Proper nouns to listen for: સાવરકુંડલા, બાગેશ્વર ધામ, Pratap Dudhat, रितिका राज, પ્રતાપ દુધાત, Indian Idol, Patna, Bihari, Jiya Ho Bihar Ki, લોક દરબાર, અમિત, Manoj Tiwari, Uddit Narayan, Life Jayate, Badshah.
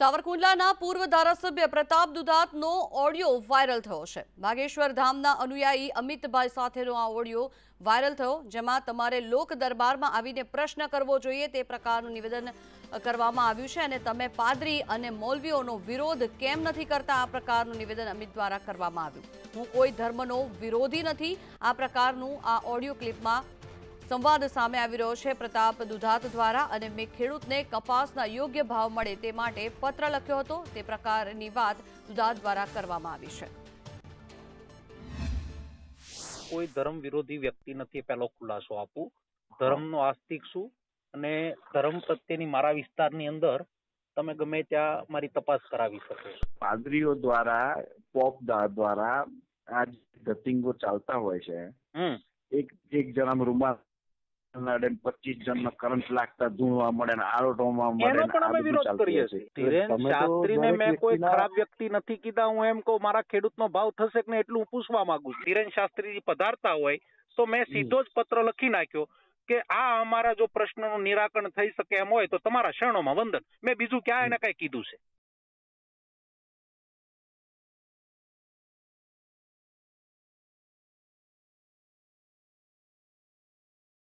સાવરકુંડલાના પૂર્વ ધારાસભ્ય Pratap દુધાતનો audio viral થયો છે. બાગેશ્વર ધામના અનુયાયી અમિતભાઈ સાથેનો આ ઓડિયો વાયરલ થયો, જેમાં તમારે લોક દરબારમાં આવીને પ્રશ્ન કરવો જોઈએ તે પ્રકારનું નિવેદન કરવામાં આવ્યું છે. અને તમે પાદરી અને મૌલવીઓનો વિરોધ કેમ નથી કરતા, આ પ્રકારનું નિવેદન અમિત દ્વારા કરવામાં આવ્યું. હું કોઈ ધર્મનો વિરોધી નથી, આ પ્રકારનું આ ઓડિયો ક્લિપમાં संवाद सामे आवी रह्यो छे. प्रताप दुधात द्वारा अने मे खेडूतने कपासना योग्य भाव मळे ते माटे पत्र लख्यो हतो ते प्रकारनी वात दुधात द्वारा करवामां आवी छे. कोई धर्म विरोधी व्यक्ति नथी पहेलो खुलासो आपू. धर्मनो आस्तिक छुं अने धर्म प्रत्येनी मारा विस्तारनी अंदर तमे गमे त्यां मारी तपास करावी शको. पादरीओ द्वारा पोप द्वारा आज गतिंगो चालता होय छे. एक जणाम रूमाल 25 जन नो करंट लागता धूंवा मळे ने आरोटोमा मळे ने विरोध करिए छे. धीरेन्द्र शास्त्री ने मैं कोई खराब व्यक्ति नथी कीधा. हूं एम को मारा खेडूतनो भाव थशे के एटलुं पूछवा मांगु छुं. धीरेन्द्र शास्त्री जी पधारता होय तो मैं सीधो ज पत्र लखी नाख्यो के आ अमारा जो प्रश्ननो निराकरण थई शके एम होय तो तमारा शरणोमां वंदन. मैं बीजू क्या एने काई कीधुं छे.